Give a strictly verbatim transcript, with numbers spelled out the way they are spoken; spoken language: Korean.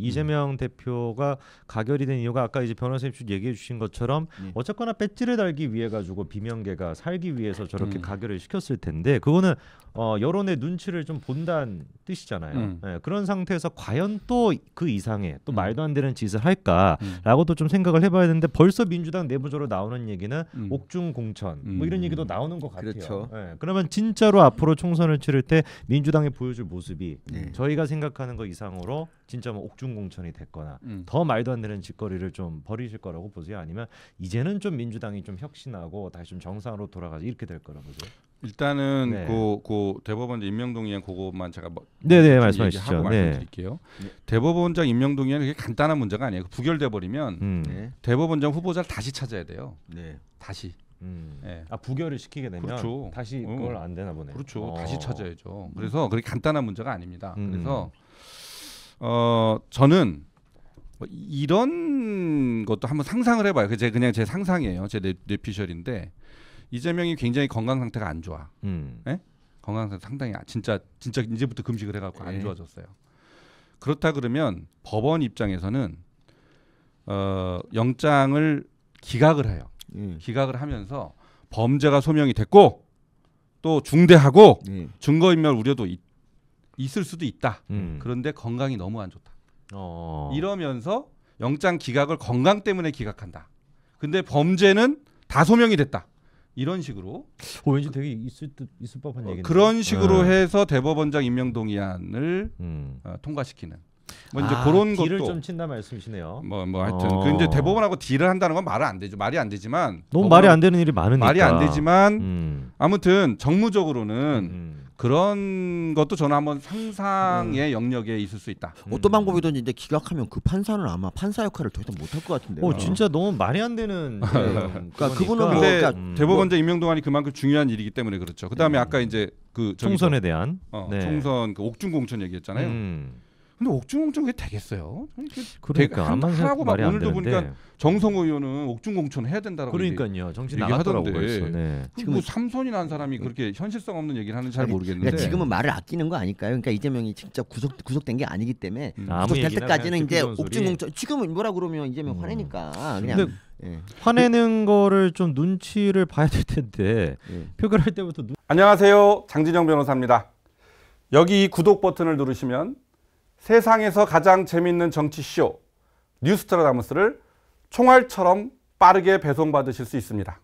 이재명 음. 대표가 가결이 된 이유가 아까 이제 변호사님 쭉 얘기해 주신 것처럼 네. 어쨌거나 배지를 달기 위해 가지고 비명계가 살기 위해서 저렇게 음. 가결을 시켰을 텐데 그거는 어, 여론의 눈치를 좀 본다는 뜻이잖아요. 음. 네, 그런 상태에서 과연 또 그 이상의 또 말도 안 되는 짓을 할까라고도 좀 생각을 해봐야 되는데 벌써 민주당 내부적으로 나오는 얘기는 음. 옥중 공천 음. 뭐 이런 얘기도 나오는 것 같아요. 그렇죠. 네, 그러면 진짜로 앞으로 총선을 치를 때 민주당이 보여줄 모습이 네. 저희가 생각하는 것 이상으로 진짜 뭐 옥중 공천이 됐거나 음. 더 말도 안 되는 짓거리를 좀 버리실 거라고 보세요? 아니면 이제는 좀 민주당이 좀 혁신하고 다시 좀 정상으로 돌아가서 이렇게 될 거라고 보세요? 일단은 네. 그, 그 대법원장 임명동의안 그거만 제가 뭐 네네 말씀하시죠. 네. 말씀드릴게요. 네. 대법원장 임명동의안은 그게 간단한 문제가 아니에요. 부결돼 버리면 음. 네. 대법원장 후보자를 다시 찾아야 돼요. 네. 다시. 음. 네. 아 부결을 시키게 되면 그렇죠. 다시 그걸 안 되나 보네요. 그렇죠. 어. 다시 찾아야죠. 그래서 그렇게 간단한 문제가 아닙니다. 음. 그래서 어 저는 뭐 이런 것도 한번 상상을 해봐요. 그제 그냥 제 상상이에요. 제 뇌피셜인데 이재명이 굉장히 건강 상태가 안 좋아. 음. 네? 건강 상태 상당히 진짜 진짜 이제부터 금식을 해갖고 안 좋아졌어요. 그렇다 그러면 법원 입장에서는 어, 영장을 기각을 해요. 음. 기각을 하면서 범죄가 소명이 됐고 또 중대하고 음. 증거인멸 우려도 있, 있을 수도 있다. 음. 그런데 건강이 너무 안 좋다. 어. 이러면서 영장 기각을 건강 때문에 기각한다. 근데 범죄는 다 소명이 됐다. 이런 식으로 어, 왠지 되게 있을 듯 있을 법한 얘기인데 그런 식으로 네. 해서 대법원장 임명동의안을 음. 어, 통과시키는 뭐 이제 아, 그런 것도 딜을 좀 친다 말씀이시네요. 뭐뭐 뭐 하여튼 어. 그 이제 대법원하고 딜을 한다는 건 말은 안 되죠. 말이 안 되지만 너무 말이 안 되는 일이 많으니까 말이 안 되지만 음. 아무튼 정무적으로는 음. 그런 것도 저는 한번 상상의 음. 영역에 있을 수 있다. 어떤 방법이든지 이제 기각하면 그 판사는 아마 판사 역할을 더 이상 못할 것 같은데요. 어, 진짜 너무 말이 안 되는. 네. 그러니까 그분은 뭐, 그러니까 음. 대법원장 임명동안이 그만큼 중요한 일이기 때문에 그렇죠. 그다음에 음. 아까 이제 그 총선에 대한 어, 네. 총선 그 옥중 공천 얘기했잖아요. 음. 근데 옥중 공천 그게 되겠어요? 그러니까 안만 하고 막 오늘도 보니까 정성호 의원은 옥중 공천 해야 된다라고 그러니까요. 정신 나갔더라고요. 네. 지금 뭐 삼선이 난 사람이 그렇게 현실성 없는 얘기를 하는지 잘 모르겠는데 그러니까 지금은 말을 아끼는 거 아닐까요? 그러니까 이재명이 직접 구속 구속된 게 아니기 때문에 음. 구속될 때까지는 이제 옥중 공천 지금은 뭐라 그러면 이재명 음. 화내니까 그냥. 근데 예. 화내는 거를 좀 눈치를 봐야 될 텐데 예. 표결할 때부터 눈... 안녕하세요. 장진영 변호사입니다. 여기 구독 버튼을 누르시면 세상에서 가장 재미있는 정치쇼 뉴스트라다무스를 총알처럼 빠르게 배송받으실 수 있습니다.